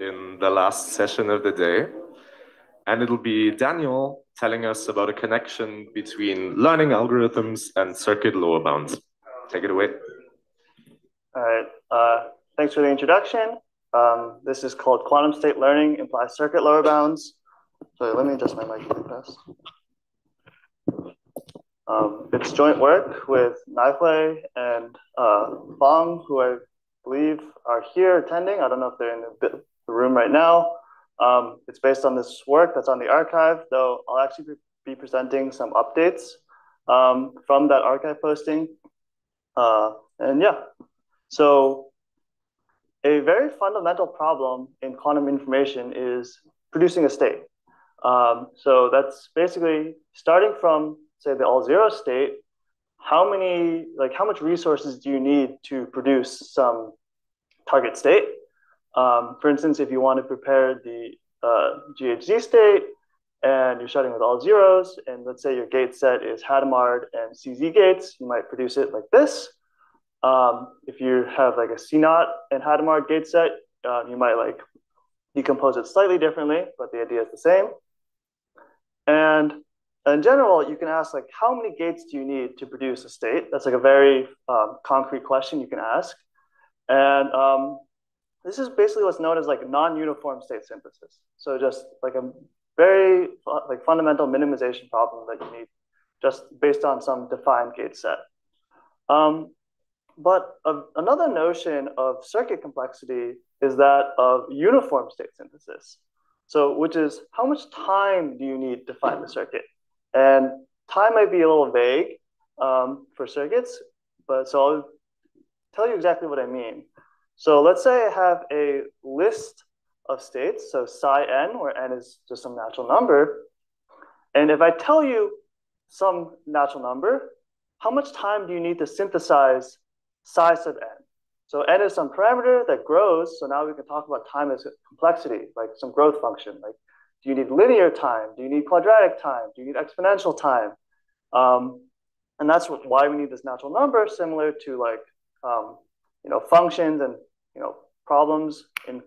in the last session of the day. And it'll be Daniel telling us about a connection between learning algorithms and circuit lower bounds. Take it away. All right. Thanks for the introduction. This is called Quantum State Learning Implies Circuit Lower Bounds. So let me adjust my mic really fast. It's joint work with Nai-Hui and Fang, who I believe are here attending. I don't know if they're in the room right now. It's based on this work that's on the archive, though I'll actually be presenting some updates from that archive posting. So a very fundamental problem in quantum information is producing a state. So that's basically starting from, say, the all zero state. How much resources do you need to produce some target state? For instance, if you want to prepare the GHZ state and you're starting with all zeros, and let's say your gate set is Hadamard and CZ gates, you might produce it like this. If you have like a CNOT and Hadamard gate set, you might like decompose it slightly differently, but the idea is the same. And in general, you can ask like, how many gates do you need to produce a state? That's like a very concrete question you can ask. And this is basically what's known as like non-uniform state synthesis. So just like a very fundamental minimization problem that you need just based on some defined gate set. But another notion of circuit complexity is that of uniform state synthesis. So which is, how much time do you need to find the circuit? And time might be a little vague for circuits, but so I'll tell you exactly what I mean. So let's say I have a list of states, so psi n, where n is just some natural number. And if I tell you some natural number, how much time do you need to synthesize psi sub n? So n is some parameter that grows. So now we can talk about time as complexity, like some growth function. Like, do you need linear time? Do you need quadratic time? Do you need exponential time? And that's why we need this natural number, similar to like functions and problems in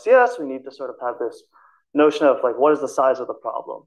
CS. We need to sort of have this notion of like, what is the size of the problem?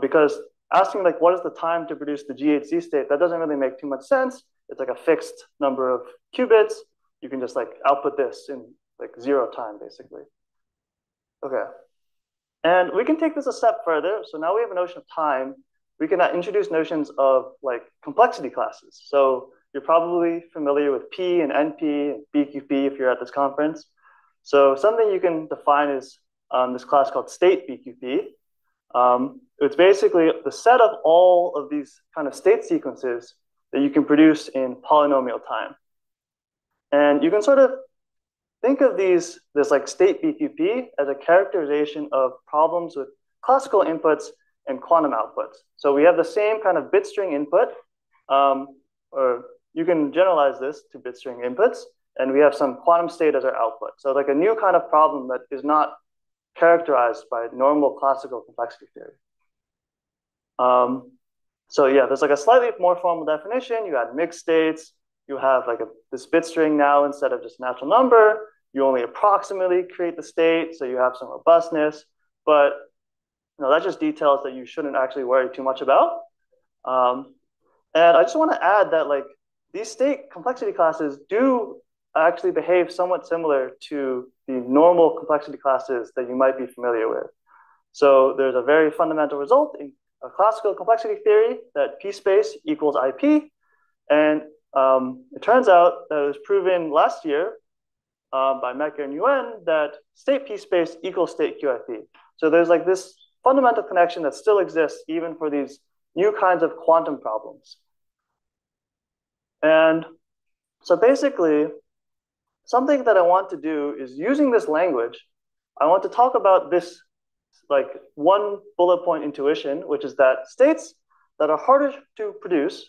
Because asking like, what is the time to produce the GHZ state? That doesn't really make too much sense. It's like a fixed number of qubits. You can just like output this in like zero time, basically. Okay. And we can take this a step further. So now we have a notion of time. We can introduce notions of like complexity classes. So you're probably familiar with P and NP and BQP if you're at this conference. So something you can define is this class called state BQP. It's basically the set of all of these kind of state sequences that you can produce in polynomial time. And you can sort of think of this like state BQP as a characterization of problems with classical inputs and quantum outputs. So we have the same kind of bit string input, or you can generalize this to bit string inputs, and we have some quantum state as our output. So like a new kind of problem that is not characterized by normal classical complexity theory. So yeah, there's like a slightly more formal definition. You add mixed states. You have like this bit string now instead of just natural number. You only approximately create the state, so you have some robustness. But that just details that you shouldn't actually worry too much about. And I just want to add that like these state complexity classes do actually behave somewhat similar to the normal complexity classes that you might be familiar with. So there's a very fundamental result in a classical complexity theory that PSPACE equals IP. And it turns out that it was proven last year by Mecker and Yuen that state PSPACE equals state QIP. So there's like this fundamental connection that still exists even for these new kinds of quantum problems. And so basically, something that I want to do is using this language, I want to talk about this like one bullet point intuition, which is that states that are harder to produce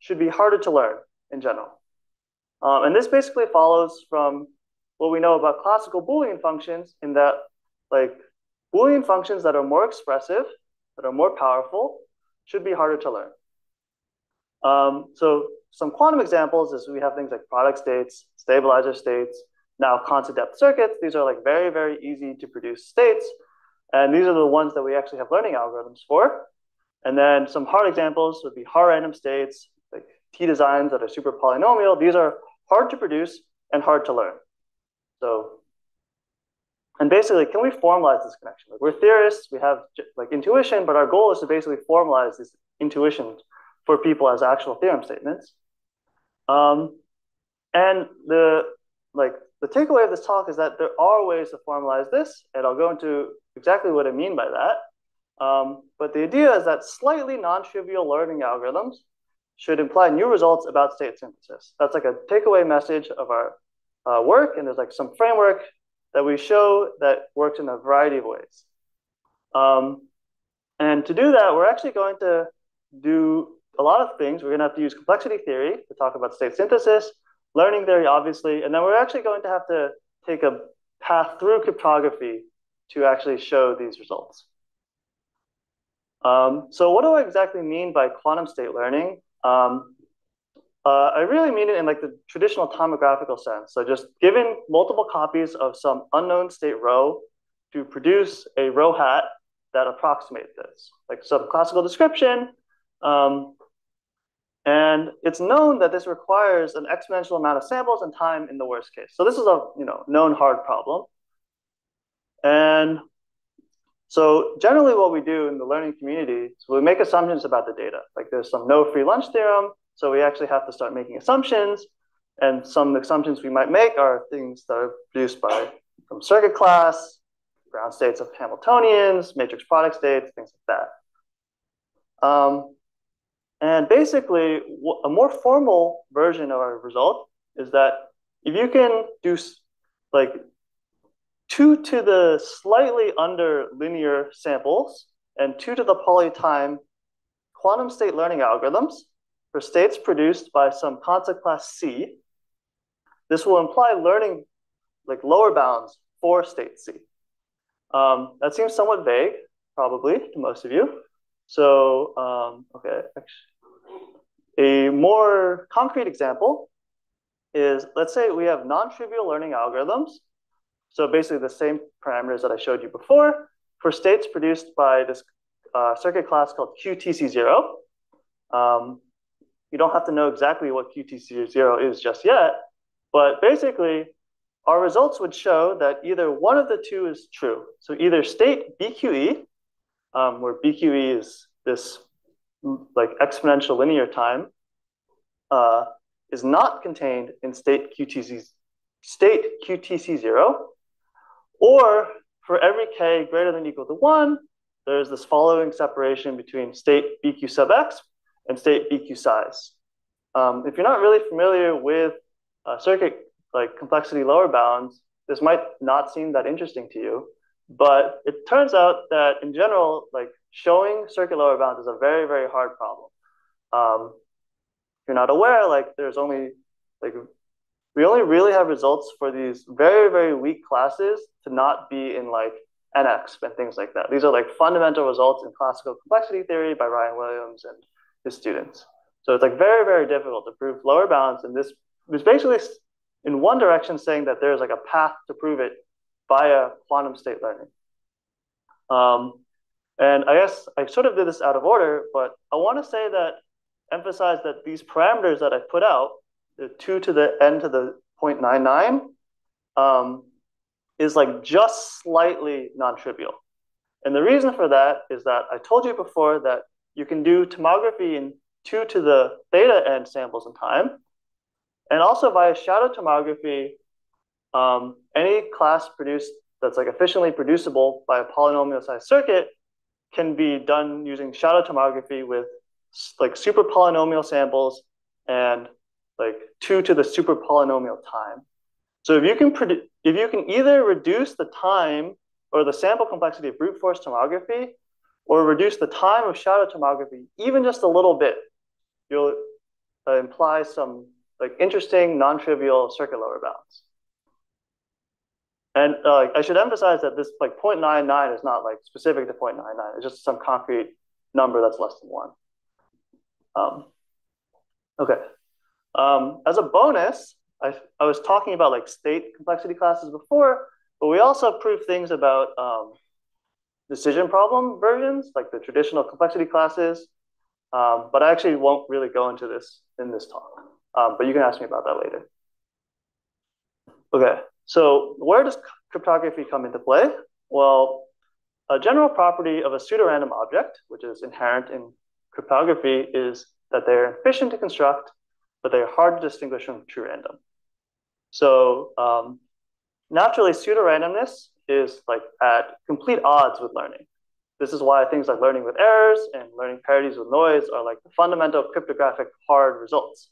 should be harder to learn in general. And this basically follows from what we know about classical Boolean functions, in that like Boolean functions that are more expressive, that are more powerful, should be harder to learn. So some quantum examples is we have things like product states, stabilizer states, Now, constant depth circuits, these are like very, very easy to produce states. And these are the ones that we actually have learning algorithms for. And then some hard examples would be hard random states, like T designs that are super polynomial. These are hard to produce and hard to learn. So, and basically, can we formalize this connection? Like, we're theorists, we have like intuition, but our goal is to basically formalize this intuition for people as actual theorem statements. And the takeaway of this talk is that there are ways to formalize this, and I'll go into exactly what I mean by that. But the idea is that slightly non-trivial learning algorithms should imply new results about state synthesis. That's like a takeaway message of our work, and there's like some framework that we show that works in a variety of ways. And to do that, we're actually going to do a lot of things. We're going to have to use complexity theory to talk about state synthesis, learning theory, obviously, and then we're actually going to have to take a path through cryptography to actually show these results. So what do I exactly mean by quantum state learning? I really mean it in like the traditional tomographical sense. So just giving multiple copies of some unknown state rho to produce a rho hat that approximates this, like some classical description. And it's known that this requires an exponential amount of samples and time in the worst case. So this is a known hard problem. And so generally what we do in the learning community is we make assumptions about the data. Like there's some no free lunch theorem. So we actually have to start making assumptions, and some assumptions we might make are things that are produced by from circuit class, ground states of Hamiltonians, matrix product states, things like that. And basically, a more formal version of our result is that if you can do like 2 to the slightly under linear samples and 2 to the poly time quantum state learning algorithms for states produced by some constant class C, this will imply learning like lower bounds for state C. That seems somewhat vague, probably, to most of you. So, okay, a more concrete example is, let's say we have non-trivial learning algorithms. So basically the same parameters that I showed you before for states produced by this circuit class called QTC0. You don't have to know exactly what QTC0 is just yet, but basically our results would show that either one of the two is true. So either state BQE, where BQE is this like exponential linear time, is not contained in state QTC0, or for every k greater than or equal to 1, there's this following separation between state BQ sub x and state BQ size. If you're not really familiar with circuit like complexity lower bounds, this might not seem that interesting to you, but it turns out that in general, like showing circuit lower bounds is a very, very hard problem. If you're not aware, like there's only like, we only really have results for these very, very weak classes to not be in like NX and things like that. These are like fundamental results in classical complexity theory by Ryan Williams and his students. So it's like very, very difficult to prove lower bounds. And this is basically in one direction saying that there's like a path to prove it via quantum state learning. And I guess I sort of did this out of order, but I want to say that, emphasize that these parameters that I put out, the 2 to the n to the 0.99, is like just slightly non-trivial. And the reason for that is that I told you before that you can do tomography in 2 to the theta n samples in time. And also via shadow tomography, any class produced that's like efficiently producible by a polynomial size circuit can be done using shadow tomography with like super polynomial samples and like 2 to the super polynomial time. So if you can either reduce the time or the sample complexity of brute force tomography or reduce the time of shadow tomography even just a little bit, you'll imply some like interesting non-trivial circuit lower bounds. And I should emphasize that this like 0.99 is not like specific to 0.99. It's just some concrete number that's less than 1. Okay. As a bonus, I was talking about like state complexity classes before, but we also proved things about decision problem versions, like the traditional complexity classes. But I actually won't really go into this in this talk, but you can ask me about that later. Okay, so where does cryptography come into play? Well, a general property of a pseudorandom object, which is inherent in cryptography, is that they're efficient to construct, but they're hard to distinguish from true random. So naturally, pseudorandomness is like at complete odds with learning. This is why things like learning with errors and learning parodies with noise are like the fundamental cryptographic hard results.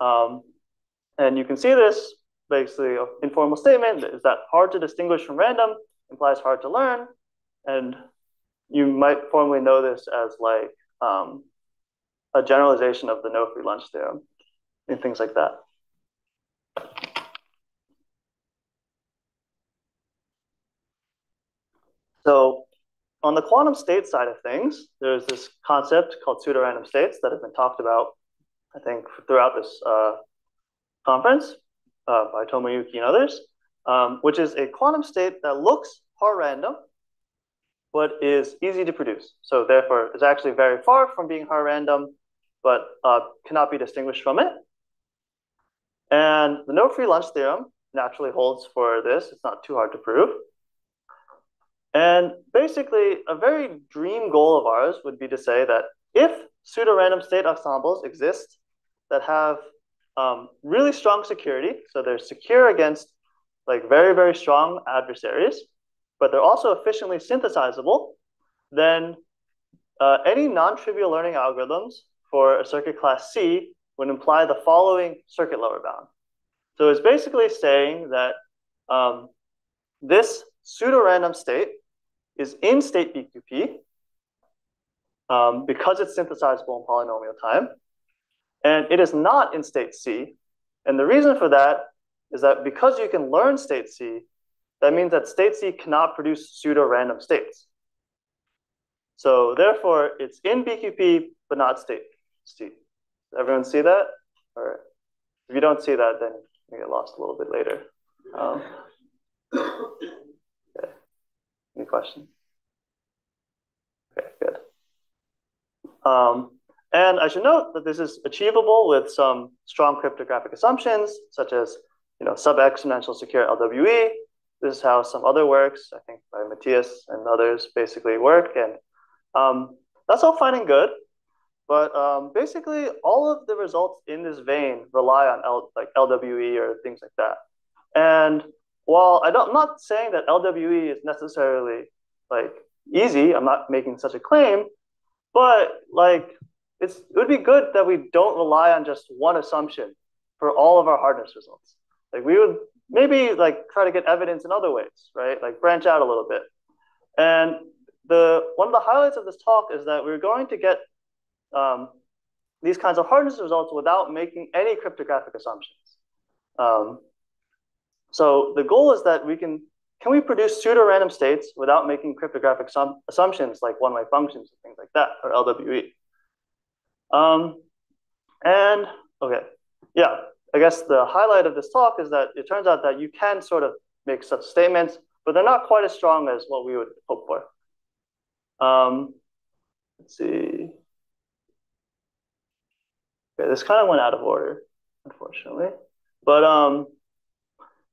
And you can see this basically an informal statement is that hard to distinguish from random implies hard to learn. And you might formally know this as like a generalization of the no free lunch theorem and things like that. So on the quantum state side of things, there's this concept called pseudorandom states that have been talked about, I think, throughout this conference by Tomoyuki and others, which is a quantum state that looks hard random, but is easy to produce. So therefore, it's actually very far from being hard random, but cannot be distinguished from it. And the no free lunch theorem naturally holds for this. It's not too hard to prove. And basically, a very dream goal of ours would be to say that if pseudorandom state ensembles exist that have really strong security, so they're secure against like very, very strong adversaries, but they're also efficiently synthesizable, then any non-trivial learning algorithms for a circuit class C would imply the following circuit lower bound. So it's basically saying that this pseudorandom state is in state BQP because it's synthesizable in polynomial time, and it is not in state C. And the reason for that is that because you can learn state C, that means that state C cannot produce pseudo-random states. So therefore, it's in BQP, but not state C. Does everyone see that? Or if you don't see that, then you get lost a little bit later. Okay. Any questions? Okay, good. And I should note that this is achievable with some strong cryptographic assumptions, such as sub-exponential secure LWE. This is how some other works, I think by Matthias and others, basically work. And that's all fine and good. But basically, all of the results in this vein rely on LWE or things like that. And while I'm not saying that LWE is necessarily like easy, I'm not making such a claim, but like it would be good that we don't rely on just one assumption for all of our hardness results. Like we would maybe like try to get evidence in other ways, right? Like branch out a little bit. And one of the highlights of this talk is that we're going to get these kinds of hardness results without making any cryptographic assumptions. So the goal is that can we produce pseudo-random states without making cryptographic assumptions like one-way functions and things like that, or LWE. And okay, yeah, I guess the highlight of this talk is that it turns out that you can sort of make such statements, but they're not quite as strong as what we would hope for. Let's see. Okay, this kind of went out of order, unfortunately. But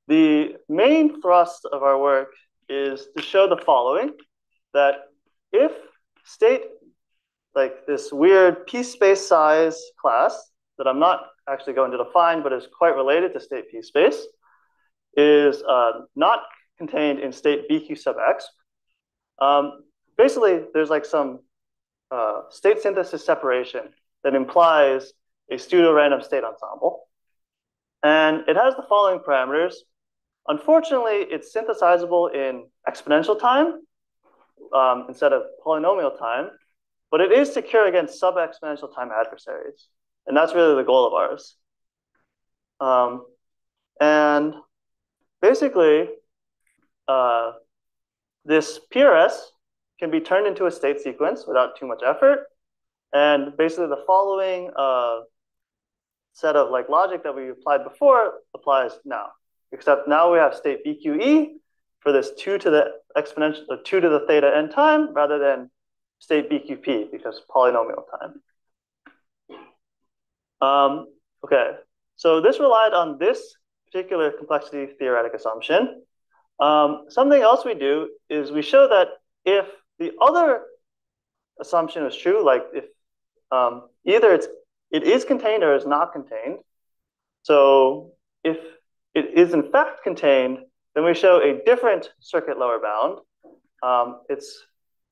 the main thrust of our work is to show the following, that if state, like this weird p-space size class that I'm not actually going to define, but is quite related to state P space, is not contained in state BQ sub X. Basically, there's like some state synthesis separation that implies a pseudo-random state ensemble. And it has the following parameters. Unfortunately, it's synthesizable in exponential time instead of polynomial time, but it is secure against sub-exponential time adversaries. And that's really the goal of ours. And basically, this PRS can be turned into a state sequence without too much effort. And basically, the following set of like logic that we applied before applies now, except now we have state BQE for this 2 to the theta n time rather than state BQP because polynomial time. Okay, so this relied on this particular complexity theoretic assumption. Something else we do is we show that if the other assumption is true, like if either it is contained or is not contained. So if it is in fact contained, then we show a different circuit lower bound. It's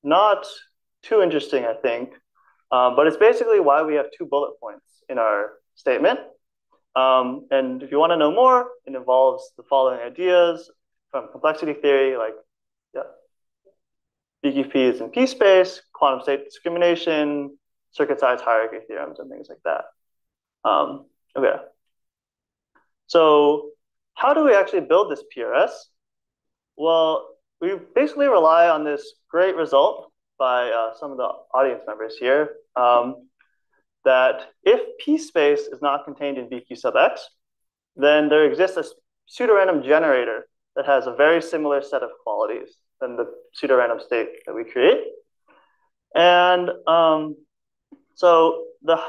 not too interesting, I think, but it's basically why we have 2 bullet points in our statement. And if you want to know more, it involves the following ideas from complexity theory, like BQP is in P-space, quantum state discrimination, circuit size hierarchy theorems, and things like that. Okay. So how do we actually build this PRS? Well, we basically rely on this great result by some of the audience members here, that if P space is not contained in BQ sub X, then there exists a pseudorandom generator that has a very similar set of qualities than the pseudorandom state that we create. And so the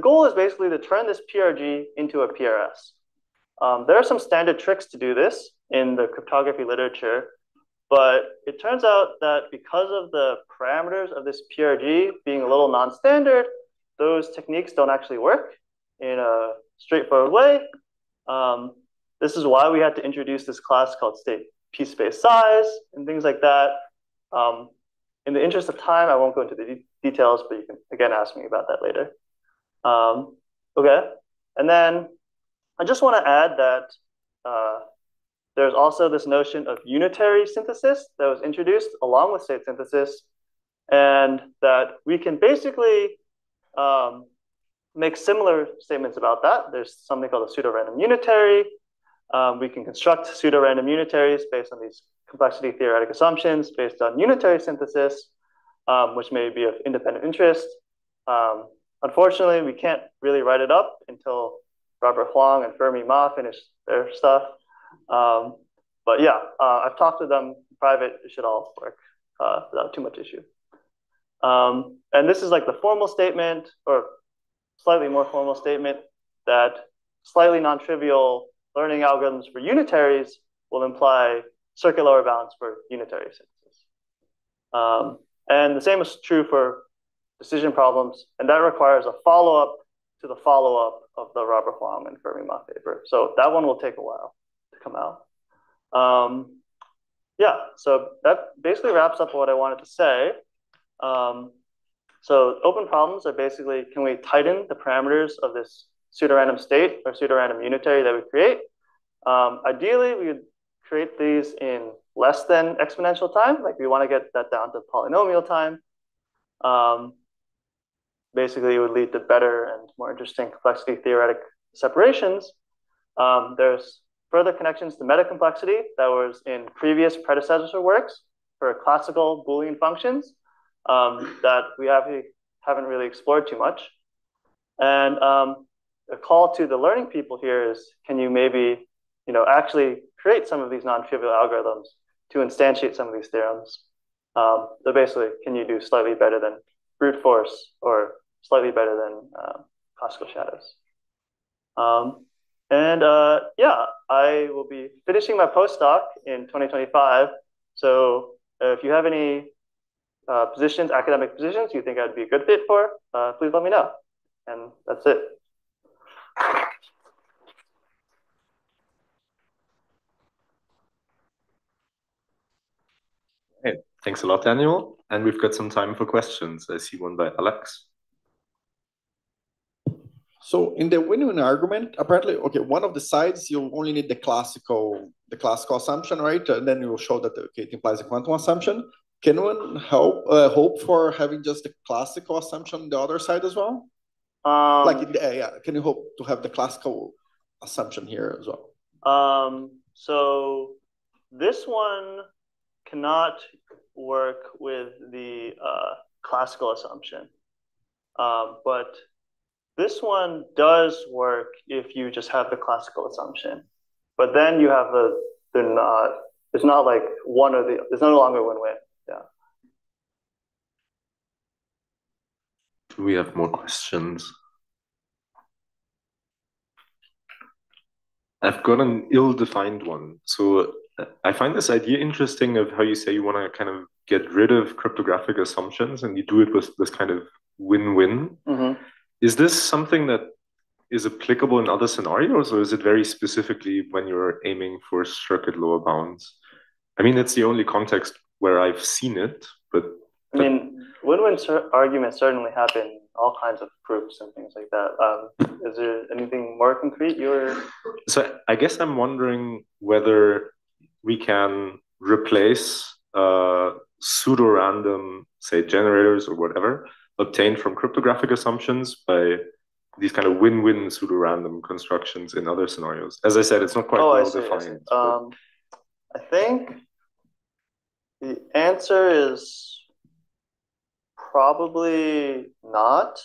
goal is basically to turn this PRG into a PRS. There are some standard tricks to do this in the cryptography literature, but it turns out that because of the parameters of this PRG being a little non-standard, those techniques don't actually work in a straightforward way. This is why we had to introduce this class called state p-space size and things like that. In the interest of time, I won't go into the details, but you can again ask me about that later. Okay, and then I just want to add that there's also this notion of unitary synthesis that was introduced along with state synthesis, and that we can basically make similar statements about that. There's something called a pseudorandom unitary. We can construct pseudorandom unitaries based on these complexity theoretic assumptions based on unitary synthesis, which may be of independent interest. Unfortunately, we can't really write it up until Robert Huang and Fermi Ma finish their stuff. But yeah, I've talked to them in private. It should all work without too much issue. And this is like the formal statement, or slightly more formal statement, that slightly non-trivial learning algorithms for unitaries will imply circuit lower bounds for unitary synthesis. And the same is true for decision problems, and that requires a follow-up to the follow-up of the Robert Huang and Fermi Ma paper. So that one will take a while to come out. Yeah, so that basically wraps up what I wanted to say. So open problems are basically, can we tighten the parameters of this pseudorandom state or pseudorandom unitary that we create? Ideally, we would create these in less than exponential time. Like we want to get that down to polynomial time. Basically, it would lead to better and more interesting complexity theoretic separations. There's further connections to metacomplexity that was in previous predecessor works for classical Boolean functions that we haven't really explored too much. And a call to the learning people here is, can you maybe actually create some of these non-trivial algorithms to instantiate some of these theorems? So basically, can you do slightly better than brute force or slightly better than classical shadows? Yeah, I will be finishing my postdoc in 2025. So if you have any positions, academic positions, you think I'd be a good fit for, please let me know. And that's it. Hey, thanks a lot, Daniel. And we've got some time for questions. I see one by Alex. So in the win-win argument, apparently, okay, one of the sides, you only need the classical assumption, right? And then you will show that, okay, it implies a quantum assumption. Can one hope for having just the classical assumption on the other side as well? Yeah. Can you hope to have the classical assumption here as well? So this one cannot work with the classical assumption, but This one does work if you just have the classical assumption, but then you have the not. It's not like one or the. It's no longer win-win. Yeah. Do we have more questions? I've got an ill-defined one. So I find this idea interesting of how you say you want to kind of get rid of cryptographic assumptions, and you do it with this kind of win-win. Mm-hmm. Is this something that is applicable in other scenarios, or is it very specifically when you're aiming for circuit lower bounds? I mean, it's the only context where I've seen it, but... I mean, win-win arguments certainly happen in all kinds of proofs and things like that. Is there anything more concrete you're... So I guess I'm wondering whether we can replace pseudo-random, say, generators or whatever, obtained from cryptographic assumptions by these kind of win-win pseudo-random constructions in other scenarios. As I said, it's not quite well-defined. I think the answer is probably not.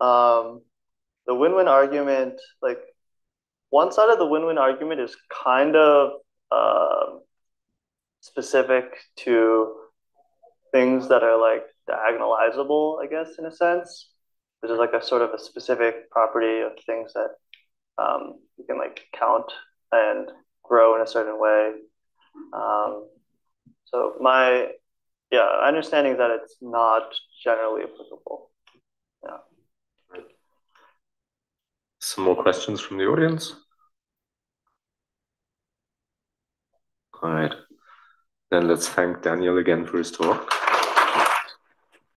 The win-win argument, like one side of the win-win argument is kind of specific to things that are like diagonalizable, I guess, in a sense. Which is like a sort of a specific property of things that you can like count and grow in a certain way. So my understanding is that it's not generally applicable. Yeah. Some more questions from the audience. All right, then let's thank Daniel again for his talk.